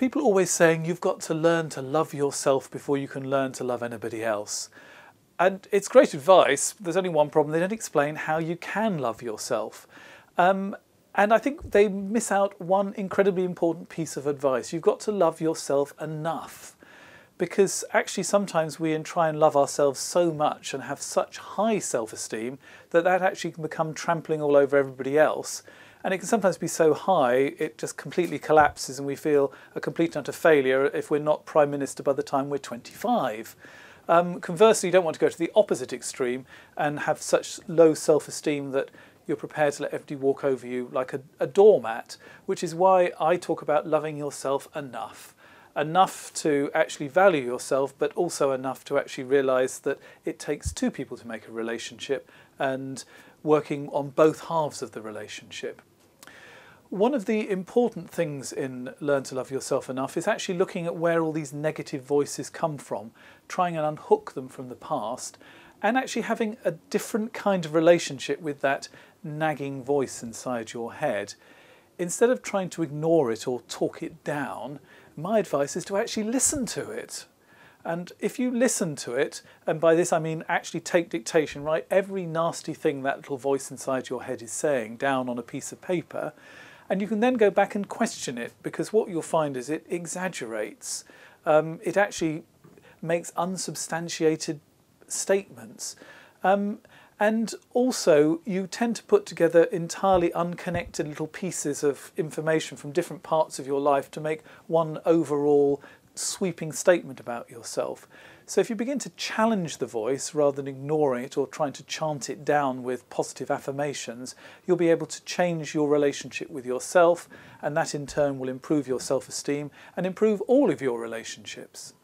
People are always saying you've got to learn to love yourself before you can learn to love anybody else. And it's great advice. There's only one problem. They don't explain how you can love yourself. And I think they miss out one incredibly important piece of advice. You've got to love yourself enough. Because actually sometimes we try and love ourselves so much and have such high self-esteem that that actually can become trampling all over everybody else. And it can sometimes be so high it just completely collapses and we feel a complete and utter failure if we're not Prime Minister by the time we're 25. Conversely, you don't want to go to the opposite extreme and have such low self-esteem that you're prepared to let everybody walk over you like a doormat, which is why I talk about loving yourself enough. Enough to actually value yourself, but also enough to actually realise that it takes two people to make a relationship and working on both halves of the relationship. One of the important things in Learn to Love Yourself Enough is actually looking at where all these negative voices come from, trying and unhook them from the past, and actually having a different kind of relationship with that nagging voice inside your head. Instead of trying to ignore it or talk it down, my advice is to actually listen to it. And if you listen to it, and by this I mean actually take dictation, write every nasty thing that little voice inside your head is saying down on a piece of paper, and you can then go back and question it, because what you'll find is it exaggerates. It actually makes unsubstantiated statements. And also, you tend to put together entirely unconnected little pieces of information from different parts of your life to make one overall sweeping statement about yourself. So if you begin to challenge the voice rather than ignoring it or trying to chant it down with positive affirmations, you'll be able to change your relationship with yourself, and that in turn will improve your self-esteem and improve all of your relationships.